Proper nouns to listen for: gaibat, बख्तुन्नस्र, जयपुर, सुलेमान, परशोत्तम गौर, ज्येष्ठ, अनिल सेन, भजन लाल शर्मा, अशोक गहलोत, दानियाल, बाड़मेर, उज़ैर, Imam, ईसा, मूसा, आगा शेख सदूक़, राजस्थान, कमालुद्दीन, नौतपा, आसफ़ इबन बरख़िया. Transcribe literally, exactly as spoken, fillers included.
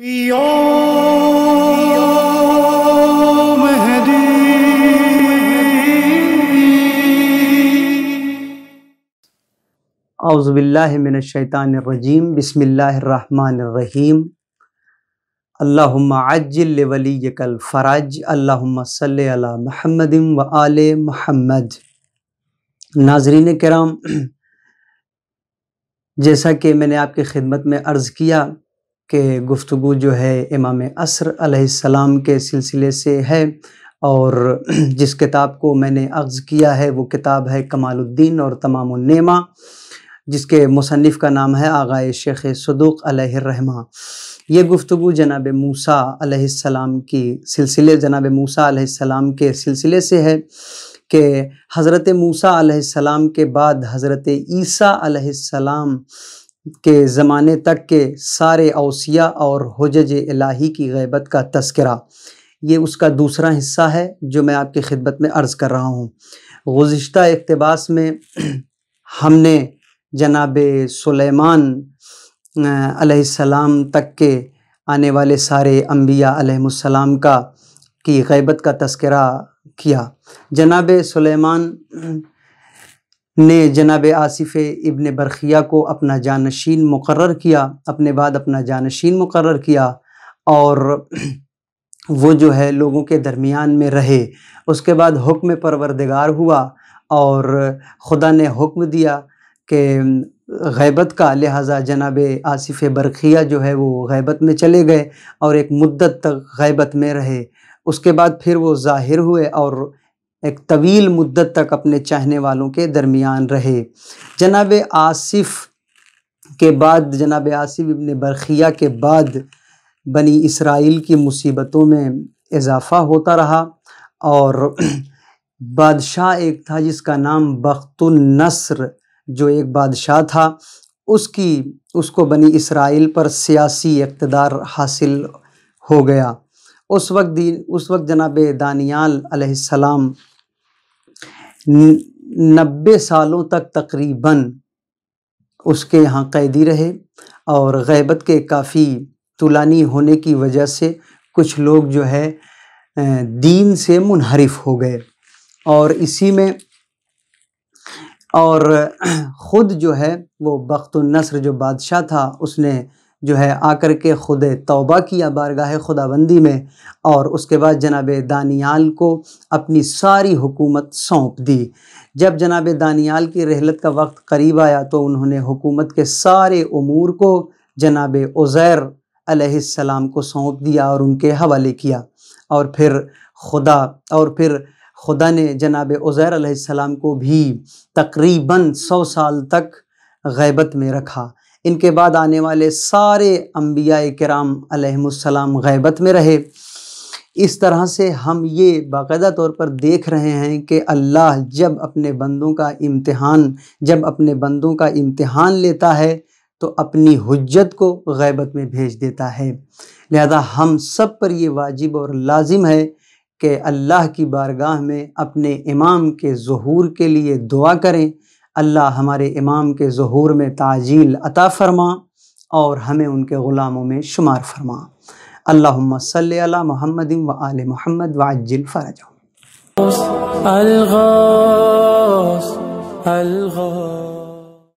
औज़ुबिल्लाहि मिनश्शैतानिर्रजीम बिस्मिल्लाहिर्रहमानिर्रहीम अल्लाहुम्मा अज्जिल लिवलियकल फ़रज अल्लाहुम्मा सल्लि अला मुहम्मदिन व आले मुहम्मद। नाज़रीन किराम, जैसा कि मैंने आपकी खिदमत में अर्ज़ किया कि गुफ्तगू जो है इमाम असर अलैहिस्सलाम के सिलसिले से है और जिस किताब को मैंने अर्ज़ किया है वो किताब है कमालुद्दीन और तमाम नेमा, जिसके मुसन्निफ़ का नाम है आगा शेख सदूक़ अलैहिर्रहमा। ये गुफ्तगू जनाब मूसा अलैहिस्सलाम की सिलसिले जनाब मूसा अलैहिस्सलाम के सिलसिले से है कि हज़रत मूसा अलैहिस्सलाम के बाद हज़रत ईसा अलैहिस्सलाम के ज़माने तक के सारे औसिया और हुज्ज इलाही की गैबत का तज़किरा, ये उसका दूसरा हिस्सा है जो मैं आपकी खिदमत में अर्ज़ कर रहा हूँ। गुज़िश्ता इक़्तिबास में हमने जनाब सुलेमान अलैहिस्सलाम तक के आने वाले सारे अम्बिया अलैहिमुस्सलाम का की गैबत का तज़किरा किया। जनाब सुलेमान ने जनाब आसफ़ इबन बरख़िया को अपना जानशीन मुकर्रर किया, अपने बाद अपना जानशीन मुकर्रर किया और वो जो है लोगों के दरमियान में रहे। उसके बाद हुक्म परवरदिगार हुआ और ख़ुदा ने हुक्म दिया कि गैबत का, लिहाजा जनाब आसफ़ बरख़िया जो है वो गैबत में चले गए और एक मुद्दत तक गैबत में रहे। उसके बाद फिर वो ज़ाहिर हुए और एक तवील मुद्दत तक अपने चाहने वालों के दरमियान रहे। जनाब आसिफ़ के बाद जनाब आसिफ़ इब्ने बरख़िया के बाद बनी इसराइल की मुसीबतों में इजाफ़ा होता रहा और बादशाह एक था जिसका नाम बख्तुन्नस्र जो एक बादशाह था, उसकी उसको बनी इसराइल पर सियासी इक़्तिदार हासिल हो गया। उस वक्त दिन उस वक्त जनाब दानियाल अलैहिस्सलाम नब्बे सालों तक तकरीबन उसके यहाँ कैदी रहे और गैबत के काफ़ी तुलानी होने की वजह से कुछ लोग जो है दीन से मुनहरिफ हो गए और इसी में और ख़ुद जो है वो बख्तुन्नस्र जो बादशाह था उसने जो है आकर के ख़ुद तौबा किया बारगाह खुदाबंदी में और उसके बाद जनाब दानियाल को अपनी सारी हुकूमत सौंप दी। जब जनाब दानियाल की रहलत का वक्त करीब आया तो उन्होंने हुकूमत के सारे उमूर को जनाब उज़ैर अलैहिस्सलाम को सौंप दिया और उनके हवाले किया और फिर खुदा और फिर खुदा ने जनाब उज़ैर अलैहिस्सलाम को भी तकरीबन सौ साल तक गैबत में रखा। इनके बाद आने वाले सारे अम्बियाए किराम अलैहिमुस्सलाम गैबत में रहे। इस तरह से हम ये बाकायदा तौर पर देख रहे हैं कि अल्लाह जब अपने बंदों का इम्तिहान जब अपने बंदों का इम्तिहान लेता है तो अपनी हुज्जत को गैबत में भेज देता है। लिहाजा हम सब पर ये वाजिब और लाजिम है कि अल्लाह की बारगाह में अपने इमाम के ज़ुहूर के लिए दुआ करें। अल्लाह हमारे इमाम के ज़ुहूर में ताजील अता फ़रमा और हमें उनके ग़ुलामों में शुमार फ़रमा। अल्लाहुम्मा सल्लि अला मुहम्मदिन व आले मुहम्मद व अज्जिल फ़रजहु।